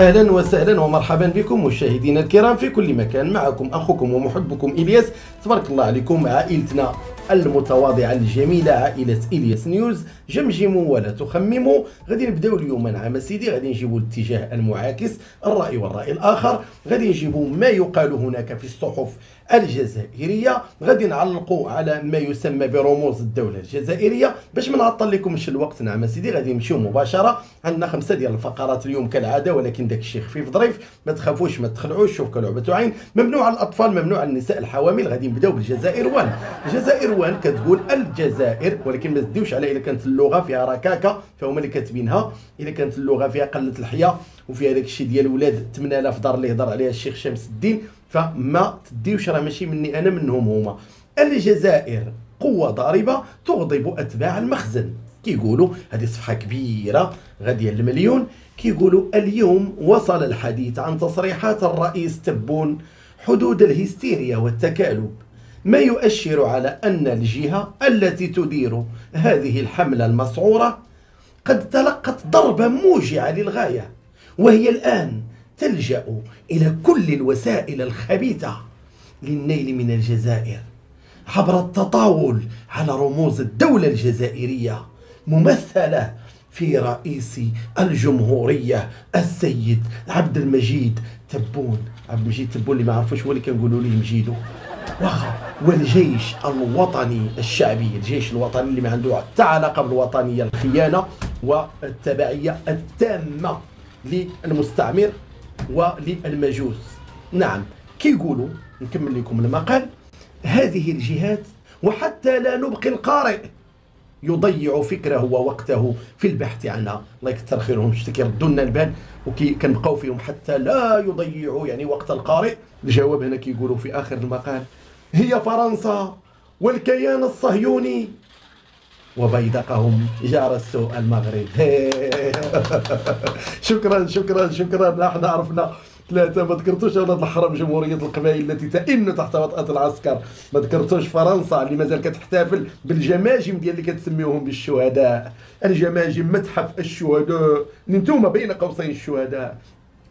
أهلا وسهلا ومرحبا بكم مشاهدينا الكرام في كل مكان، معكم أخوكم ومحبكم إلياس. تبارك الله عليكم، عائلتنا المتواضعة الجميلة، عائلة إلياس نيوز. جمجموا ولا تخمموا. غادي نبداو اليوم مع سيدي، غادي نجيبوا الاتجاه المعاكس، الرأي والرأي الآخر، غادي نجيبوا ما يقال هناك في الصحف الجزائرية، غادي نعلقوا على ما يسمى برموز الدولة الجزائرية. باش ما نعطلكمش الوقت مع سيدي غادي نمشيو مباشرة. عندنا 5 ديال الفقرات اليوم كالعادة، ولكن داك الشيء خفيف ظريف، ما تخافوش ما تخلعوش، شوف كلعبة عين. ممنوع على الأطفال، ممنوع على النساء الحوامل. غادي نبداو بالجزائر 1. الجزائر 1 كتقول الجزائر، ولكن ما تديوش على إلا كانت اللغة فيها ركاكة فهما اللي كاتبينها، إلا كانت اللغة فيها قلة الحياة وفيها داك الشيء ديال ولاد 8000 دار اللي هضر عليها الشيخ شمس الدين، فما تديوش، راه ماشي مني أنا منهم هما. الجزائر قوة ضاربة تغضب أتباع المخزن. كيقولوا هذه صفحة كبيرة غادية للمليون. كيقولوا اليوم وصل الحديث عن تصريحات الرئيس تبون حدود الهستيريا والتكالب، ما يؤشر على أن الجهة التي تدير هذه الحملة المسعورة قد تلقت ضربة موجعة للغاية، وهي الآن تلجأ إلى كل الوسائل الخبيثة للنيل من الجزائر عبر التطاول على رموز الدولة الجزائرية، ممثلة في رئيس الجمهورية السيد عبد المجيد تبون. عبد المجيد تبون اللي ما عرفوش هو اللي كنقولوا ليه مجيدو واخا، والجيش الوطني الشعبي، الجيش الوطني اللي ما عنده حتى علاقة بالوطنية، الخيانة والتبعية التامة للمستعمر وللمجوس. نعم، كيقولوا نكمل لكم المقال. هذه الجهات وحتى لا نبقي القارئ يضيع فكره ووقته في البحث عنها. الله يكثر خيرهم، شتا كيردوا لنا البال وكنبقاو فيهم حتى لا يضيعوا يعني وقت القارئ. الجواب هنا كيقولوا في اخر المقال: هي فرنسا والكيان الصهيوني وبيدقهم جار السوء المغرب. شكرا شكرا شكرا. احنا عرفنا 3، ما ذكرتوش اولاد الحرم جمهورية القبايل التي تئن تحت وطأة العسكر، ما ذكرتوش فرنسا اللي مازال كتحتفل بالجماجم ديال اللي كتسميوهم بالشهداء، الجماجم متحف الشهداء، نتوما بين قوسين الشهداء.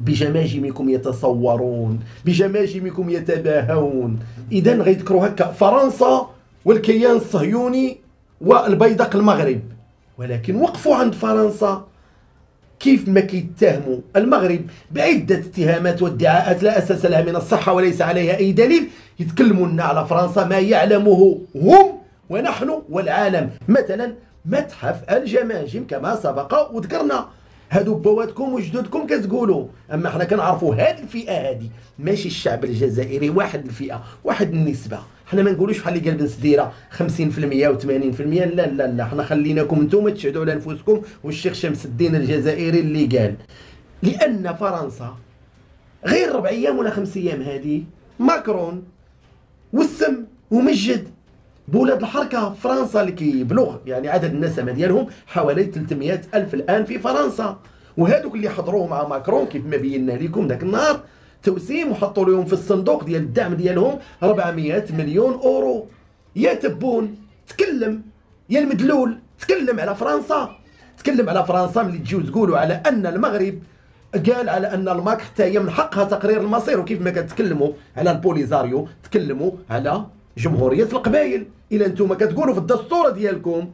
بجماجمكم يتصورون، بجماجمكم يتباهون. اذا غيذكروا هكا فرنسا والكيان الصهيوني والبيدق المغرب، ولكن وقفوا عند فرنسا كيف ما كيتهموا المغرب بعدة اتهامات وادعاءات لا أساس لها من الصحة وليس عليها أي دليل. يتكلموا لنا على فرنسا ما يعلمه هم ونحن والعالم، مثلا متحف الجماجم كما سبق وذكرنا. هادو بواتكم وجدودكم كتقولوا، أما حنا كنعرفوا هاد الفئة، هادي ماشي الشعب الجزائري، واحد الفئة واحد النسبة. حنا ما نقولوش بحال اللي قال بن سديره 50% و80%، لا لا لا، حنا خليناكم نتوما تشهدوا على انفسكم والشيخ شمس الدين الجزائري اللي قال. لان فرنسا غير 4 ايام ولا 5 ايام هادي ماكرون والسم ومجد بولاد الحركه فرنسا اللي كيبلغ يعني عدد النسمه ديالهم حوالي 300,000 الان في فرنسا، وهذوك اللي حضروه مع ماكرون كيف ما بينا لكم ذاك النهار توسيم وحطوا لهم في الصندوق ديال الدعم ديالهم 400 مليون أورو. يا تبون تكلم، يا المدلول تكلم على فرنسا، تكلم على فرنسا ملي تجيو تقولوا على أن المغرب قال على أن الماك حتى هي من حقها تقرير المصير. وكيف ما كتكلموا على البوليساريو تكلموا على جمهورية القبايل. إلا أنتم كتقولوا في الدستور ديالكم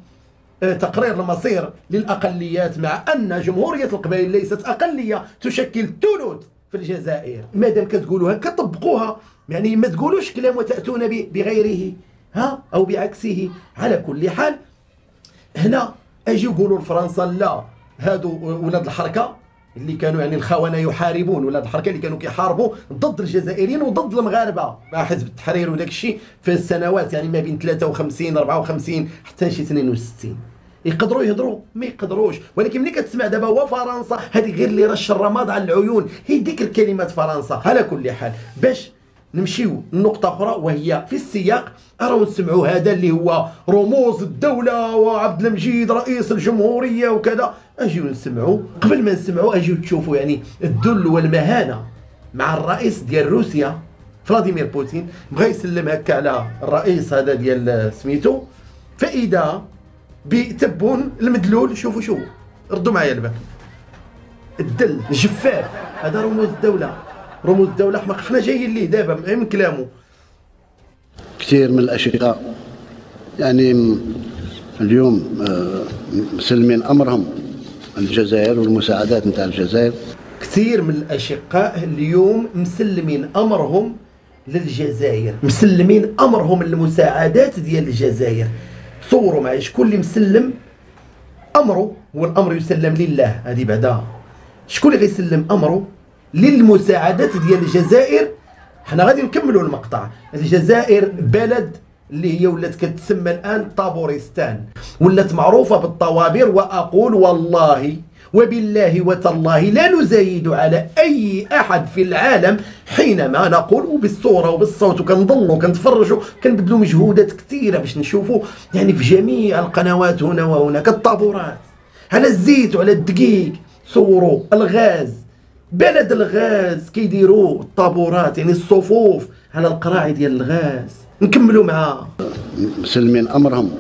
تقرير المصير للأقليات، مع أن جمهورية القبايل ليست أقلية، تشكل ثلث في الجزائر. مادام كتقولوها كطبقوها، يعني ما تقولوش كلام وتأتون بغيره ها أو بعكسه. على كل حال هنا أجيو قولوا لفرنسا لا، هادو ولاد الحركة اللي كانوا يعني الخونة يحاربون، ولاد الحركة اللي كانوا كيحاربوا ضد الجزائريين وضد المغاربة مع حزب التحرير وداك الشيء في السنوات يعني ما بين 53 54 حتى شي 62. يقدروا يهضروا ما يقدروش، ولكن ملي كتسمع دابا هو فرنسا هذه غير اللي رش الرماد على العيون، هي ديك الكلمات فرنسا. على كل حال باش نمشيو لنقطة أخرى وهي في السياق، راهو نسمعوا هذا اللي هو رموز الدولة وعبد المجيد رئيس الجمهورية وكذا. أجيو نسمعوا، قبل ما نسمعوا أجيو تشوفوا يعني الذل والمهانة مع الرئيس ديال روسيا فلاديمير بوتين. بغا يسلم هكا على الرئيس هذا ديال سميتو، فإذا بتبون المدلول. شوفوا شوفوا ردوا معايا البال. الدل الجفاف، هذا رموز الدولة. رموز الدولة حماق، حنا جايين ليه دابا من كلامه. كثير من الأشقاء يعني اليوم مسلمين أمرهم الجزائر والمساعدات نتاع الجزائر. كثير من الأشقاء اليوم مسلمين أمرهم للجزائر، مسلمين أمرهم للمساعدات ديال الجزائر. تصوروا معايا شكون اللي مسلم أمره، والأمر يسلم لله، هذه بعدا شكون اللي غيسلم أمره للمساعدات ديال الجزائر. حنا غادي نكملوا المقطع. الجزائر بلد اللي هي ولات كتسمى الآن طابورستان، ولات معروفة بالطوابير. وأقول والله وبالله وتالله لا نزايد على أي أحد في العالم حينما نقول، وبالصورة وبالصوت، وكنضلوا كنتفرجوا كنبذلوا مجهودات كثيرة باش نشوفوا يعني في جميع القنوات هنا وهناك الطابورات على الزيت وعلى الدقيق. صوروا الغاز، بلد الغاز كيديروا الطابورات يعني الصفوف على القراعي ديال الغاز. نكملوا معاه. مسلمين أمرهم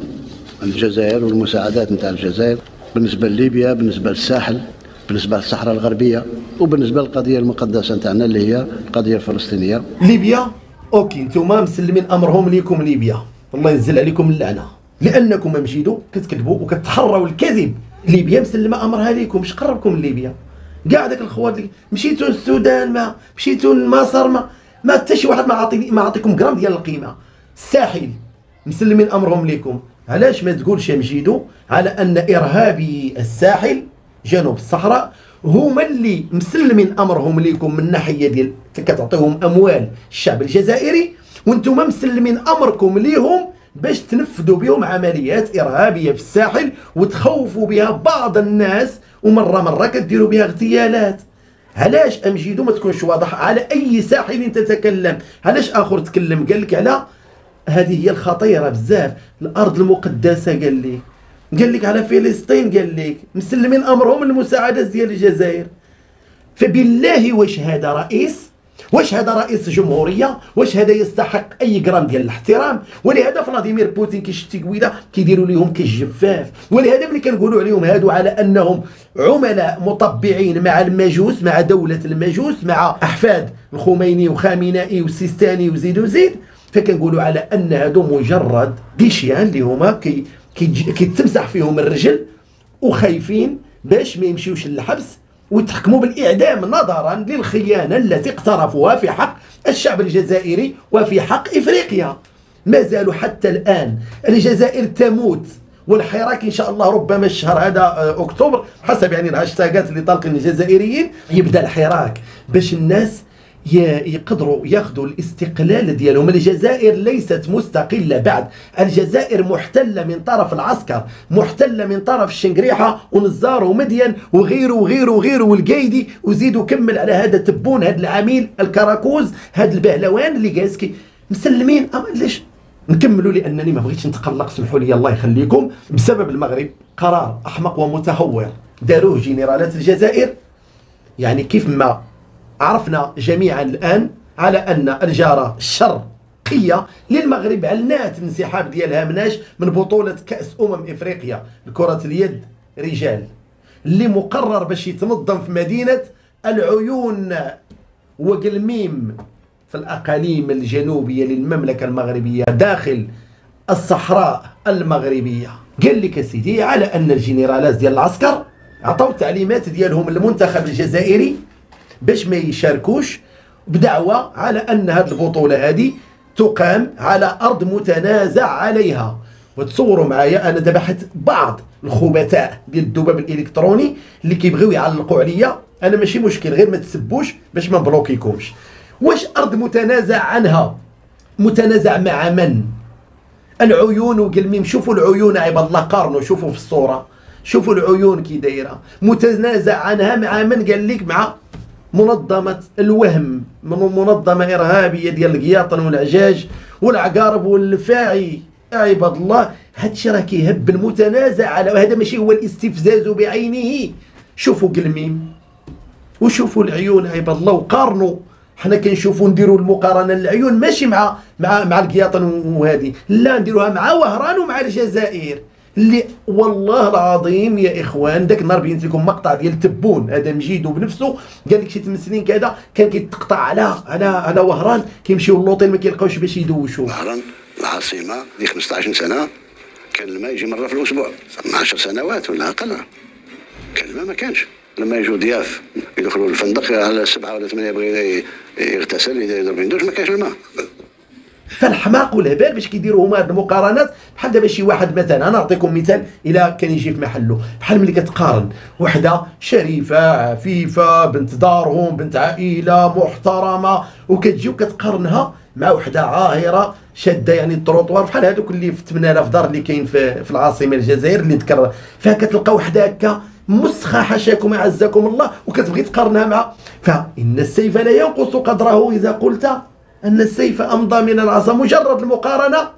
الجزائر والمساعدات نتاع الجزائر، بالنسبة لليبيا، بالنسبة للساحل، بالنسبة للصحراء الغربية، وبالنسبة للقضية المقدسة نتاعنا اللي هي القضية الفلسطينية. ليبيا اوكي، نتوما مسلمين أمرهم ليكم ليبيا، الله ينزل عليكم اللعنة، لأنكم مجيدو كتكذبوا وكتحروا الكذب. ليبيا مسلمة أمرها ليكم، اش قربكم من ليبيا؟ كاع داك الخوات اللي مشيتو للسودان ما مشيتو لمصر ما حتى شي واحد ما عطيكم غرام ديال القيمة. الساحل مسلمين أمرهم ليكم. علاش ما تقولش مجيدو على أن إرهابي الساحل جنوب الصحراء هما اللي مسلمين أمرهم ليكم من ناحية ديال كتعطيهم أموال الشعب الجزائري، وانتم مسلمين أمركم ليهم باش تنفذوا بهم عمليات إرهابية في الساحل وتخوفوا بها بعض الناس، ومرة مرة كديروا بها اغتيالات. علاش أمجيدو ما تكونش واضح على أي ساحل تتكلم؟ علاش آخر تكلم قال لك على هذه هي الخطيرة بزاف، الأرض المقدسة، قال لك على فلسطين، قال لك مسلمين أمرهم المساعدات ديال الجزائر. فبالله واش هذا رئيس؟ واش هذا رئيس جمهورية؟ واش هذا يستحق أي غرام ديال الاحترام؟ ولهذا فلاديمير بوتين كيشتي قويلة كيديروا ليهم كالجفاف. ولهذا ملي كنقولوا عليهم هادو على أنهم عملاء مطبعين مع المجوس، مع دولة المجوس، مع أحفاد الخميني وخامنائي والسيستاني وزيد وزيد، فكنقولوا على ان هادو مجرد ديشيان اللي هما كيتمسح فيهم الرجل وخايفين باش ما يمشيوش للحبس ويتحكموا بالاعدام نظرا للخيانه التي اقترفوها في حق الشعب الجزائري وفي حق افريقيا. ما زالوا حتى الان الجزائر تموت، والحراك ان شاء الله ربما الشهر هذا اكتوبر حسب يعني الهاشتاغات اللي طالقين الجزائريين يبدا الحراك باش الناس يقدروا ياخذوا الاستقلال ديالهم. الجزائر ليست مستقلة بعد، الجزائر محتلة من طرف العسكر، محتلة من طرف شنقريحة ونزار ومدين وغيره وغيره وغيره والقايدي، وزيدوا كمل على هذا تبون، هذا العميل الكراكوز، هذا البهلوان اللي جالسكي مسلمين. ليش نكملوا لانني ما بغيتش نتقلق، سمحوا لي الله يخليكم. بسبب المغرب قرار احمق ومتهور داروه جنرالات الجزائر، يعني كيف ما عرفنا جميعا الآن على أن الجارة الشرقية للمغرب علنات الانسحاب ديالها مناش من بطولة كأس إفريقيا لكرة اليد رجال، اللي مقرر باش يتنظم في مدينة العيون وقلميم في الأقاليم الجنوبية للمملكة المغربية داخل الصحراء المغربية. قال لك سيدي على أن الجنرالات ديال العسكر عطاو التعليمات ديالهم المنتخب الجزائري باش ما يشاركوش، بدعوى على ان هذه البطوله هذه تقام على ارض متنازع عليها. وتصوروا معايا انا دابا حيت بعض الخبثاء ديال الذباب الالكتروني اللي كيبغيو يعلقوا عليا انا ماشي مشكل، غير ما تسبوش باش ما نبلوكيكمش. واش ارض متنازع عنها متنازع مع من؟ العيون وقلميم، شوفوا العيون عباد الله، قارنوا، شوفوا في الصوره، شوفوا العيون كي دايره، متنازع عنها مع من؟ قال لك مع منظمة الوهم، منظمة إرهابية ديال القياطن والعجاج والعقارب والفاعي. عباد الله هادشي راه كيهب المتنازع على هذا، ماشي هو الاستفزاز بعينه. شوفوا قلميم وشوفوا العيون عباد الله وقارنوا. حنا كنشوفوا نديروا المقارنة للعيون ماشي مع القياطن وهذه، لا نديروها مع وهران ومع الجزائر. اللي والله العظيم يا اخوان داك النهار بينت لكم مقطع ديال تبون هذا مجيدو بنفسه قال لك شي 8 سنين كذا كان كيتقطع على وهران كيمشيو للوطيل ما كيلقاوش باش يدوشوا. وهران العاصمه دي 15 سنه كان الماء يجي مره في الاسبوع، 10 سنوات ولا اقل كان الماء ما كانش. لما يجوا ضياف يدخلوا للفندق على 7 ولا 8 بغينا يغتسل يضرب يندوش ما كانش الماء. فالحماق والهبال باش كيديروا هما هاد المقارنات بحال دابا شي واحد مثلا، انا نعطيكم مثال الا كان يجي في محله، بحال ملي كتقارن وحده شريفه عفيفه بنت دارهم بنت عائله محترمه وكتجي وكتقارنها مع وحده عاهره شاده يعني الطروطوار بحال هذوك اللي في 8000 دار اللي كاين في العاصمه الجزائر اللي ذكر، فكتلقى وحده هكا مسخه حاشاكم اعزكم الله وكتبغي تقارنها مع. فان السيف لا ينقص قدره اذا قلت أن السيف أمضى من العصا، مجرد المقارنة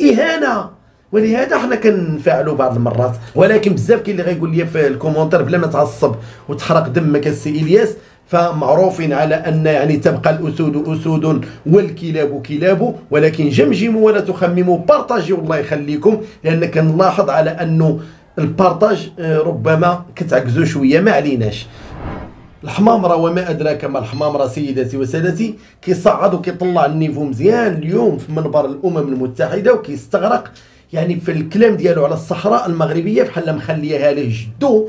إهانة، ولهذا حنا كنفعلوا بعض المرات. ولكن بزاف كاين اللي غايقول لي في الكومونتير بلا ما تعصب وتحرق دمك السي إلياس، فمعروفين على أن يعني تبقى الأسود أسود والكلاب كلاب، ولكن جمجموا ولا تخمموا، بارطاجيو الله يخليكم، لأن كنلاحظ على أنه البارطاج ربما كتعكزوا شوية ما عليناش. الحمامره وما ادراك ما الحمامره سيداتي وسادتي، كيصعد وكيطلع النيفو مزيان اليوم في منبر الامم المتحده وكيستغرق يعني في الكلام ديالو على الصحراء المغربيه بحال مخليها ليه جدو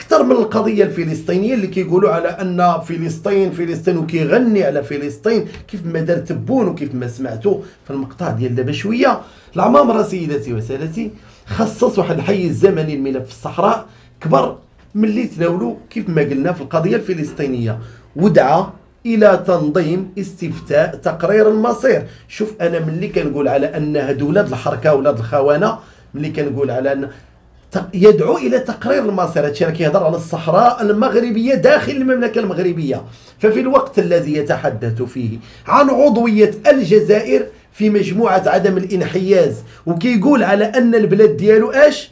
اكثر من القضيه الفلسطينيه اللي كيقولوا على ان فلسطين فلسطين وكيغني على فلسطين كيف ما دار تبون وكيف ما سمعتوا في المقطع ديال دابا شويه. العمامره سيداتي وسادتي خصص واحد الحيز زمني لملف الصحراء كبر ملي تناولوا كيف ما قلنا في القضية الفلسطينية، ودعا إلى تنظيم استفتاء تقرير المصير. شوف أنا ملي كنقول على أن هادو ولاد الحركة ولاد الخوانة، ملي كنقول على أن يدعو إلى تقرير المصير، هادشي راه كيهضر على الصحراء المغربية داخل المملكة المغربية. ففي الوقت الذي يتحدث فيه عن عضوية الجزائر في مجموعة عدم الانحياز وكيقول على أن البلاد ديالو اش؟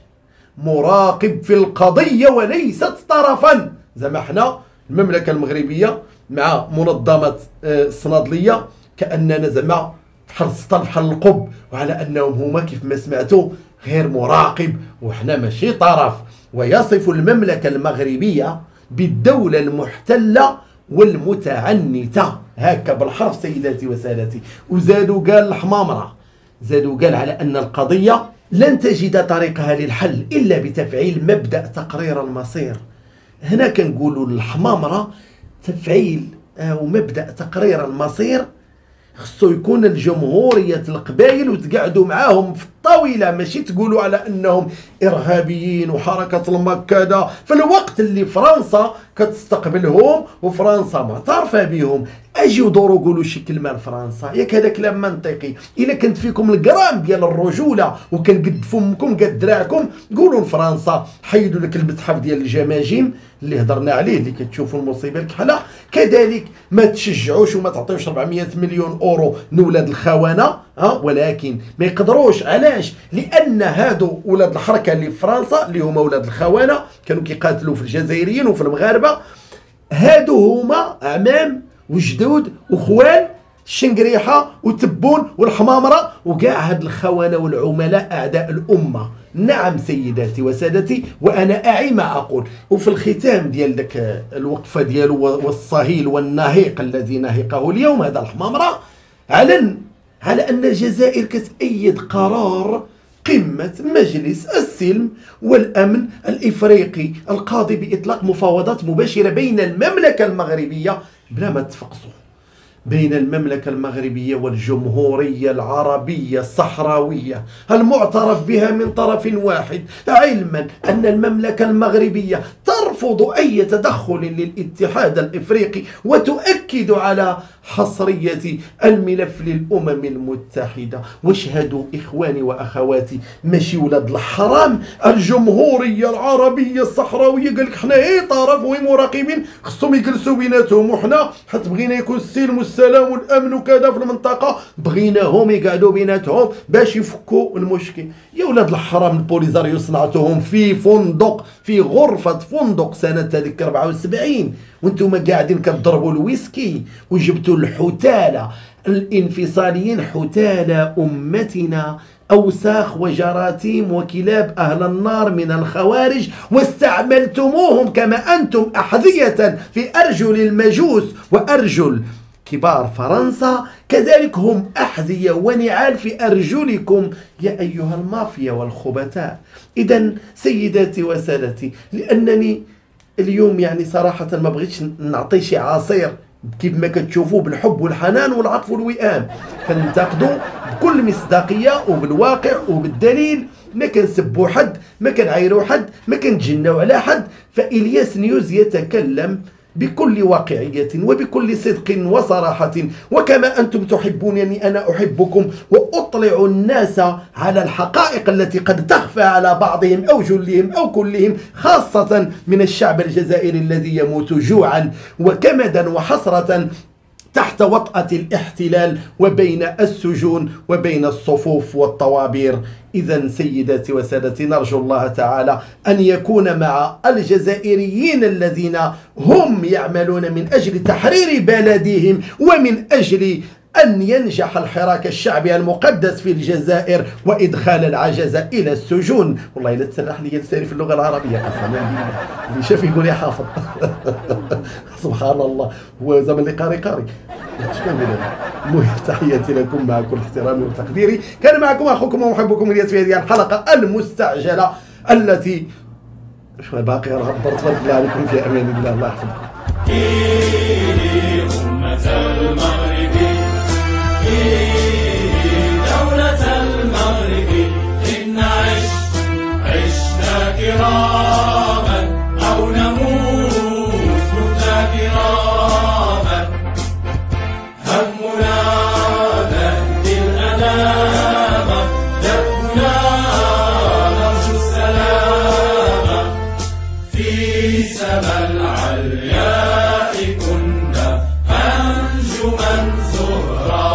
مراقب في القضية وليست طرفا. زعما حنا المملكة المغربية مع منظمة الصنادلية كأننا زعما بحال السطل بحال القب، وعلى أنهم هما كيف ما سمعتوا غير مراقب وحنا ماشي طرف. ويصف المملكة المغربية بالدولة المحتلة والمتعنتة هكا بالحرف سيداتي وسادتي. وزادوا قال الحمامرة، زادوا قال على أن القضية لن تجد طريقها للحل إلا بتفعيل مبدأ تقرير المصير. هنا كنقولوا للحمامرة تفعيل ومبدأ تقرير المصير خصو يكون الجمهورية القبايل وتقعدوا معاهم في الطاولة، ماشي تقولوا على أنهم إرهابيين وحركة المكادة في الوقت اللي فرنسا كتستقبلهم وفرنسا معترفة بهم. أجيو دوروا قولوا شي كلمة لفرنسا، ياك هذا كلام منطقي. إلا كانت فيكم الجرام ديال الرجولة وكان قد فمكم قد دراعكم قولوا لفرنسا حيدوا لك المتحف ديال الجماجم اللي هضرنا عليه اللي كتشوفوا المصيبة الكحلة. كذلك ما تشجعوش وما تعطيوش 400 مليون أورو لولاد الخونة، ولكن ما يقدروش. علاش؟ لأن هادو ولاد الحركة اللي في فرنسا اللي هما ولاد الخونة كانوا كيقاتلوا في الجزائريين وفي المغاربة، هادو هما أعمام وجدود وخوان شنقريحة وتبون والحمامرة وكاع هاد الخونة والعملاء أعداء الأمة. نعم سيداتي وسادتي، وأنا أعي ما أقول. وفي الختام ديال داك الوقفة ديالو والصهيل والنهيق الذي نهقه اليوم هذا الحمامرة، علن على أن الجزائر كتأيد قرار قمة مجلس السلم والأمن الإفريقي القاضي بإطلاق مفاوضات مباشرة بين المملكة المغربية بلا ما تفقصوا بين المملكة المغربية والجمهورية العربية الصحراوية المعترف بها من طرف واحد، علما أن المملكة المغربية ترفض أي تدخل للاتحاد الإفريقي وتؤكد على حصرية الملف للأمم المتحدة. واشهدوا إخواني وأخواتي، ماشي ولاد الحرام الجمهورية العربية الصحراوية قالك حنا طرف ومراقبين خصهم يجلسوا بيناتهم، وحنا حيت بغينا يكون السلم والسلام والأمن وكذا في المنطقة بغيناهم يقعدوا بيناتهم باش يفكوا المشكل. يا ولاد الحرام البوليساريو صنعتوهم في فندق، في غرفة فندق سنة هذيك 74 وانتم قاعدين كتضربوا الويسكي وجبتوا الحتالة. الانفصاليين حتالة أمتنا أوساخ وجراثيم وكلاب أهل النار من الخوارج، واستعملتموهم كما أنتم أحذية في أرجل المجوس وأرجل كبار فرنسا، كذلك هم أحذية ونعال في أرجلكم يا أيها المافيا والخبثاء. إذا سيداتي وسادتي، لأنني اليوم يعني صراحة ما بغيتش نعطي شي عصير كيف ما كتشوفوا بالحب والحنان والعطف والوئام، كننتقدوا بكل مصداقية وبالواقع وبالدليل، ما كنسبوا حد، ما كنعايروا حد، ما كنتجنوا على حد. فإلياس نيوز يتكلم بكل واقعية وبكل صدق وصراحة، وكما أنتم تحبونني أنا أحبكم، وأطلع الناس على الحقائق التي قد تخفى على بعضهم أو جلهم أو كلهم، خاصة من الشعب الجزائري الذي يموت جوعا وكمدا وحسرة تحت وطأة الاحتلال وبين السجون وبين الصفوف والطوابير. إذا سيداتي وسادتي، نرجو الله تعالى أن يكون مع الجزائريين الذين هم يعملون من أجل تحرير بلدهم ومن أجل أن ينجح الحراك الشعبي المقدس في الجزائر وإدخال العجز إلى السجون. والله إلا تسلح لي لساني في اللغة العربية أصلا، اللي شاف يقول يا حافظ سبحان الله، هو زمن اللي قاري قاري. المهم تحياتي لكم مع كل احترامي وتقديري، كان معكم أخوكم ومحبكم الياس في هذه الحلقة المستعجلة التي شوية باقي غبرت. بارك الله عليكم، في أمان الله، الله يحفظكم. دولة المغرب لنعيش عشنا كراما أو نموت متى كراما، همنا نهدي الأنام، دربنا نرجو السلام، في سما العلياء كنا أنجما زهرا.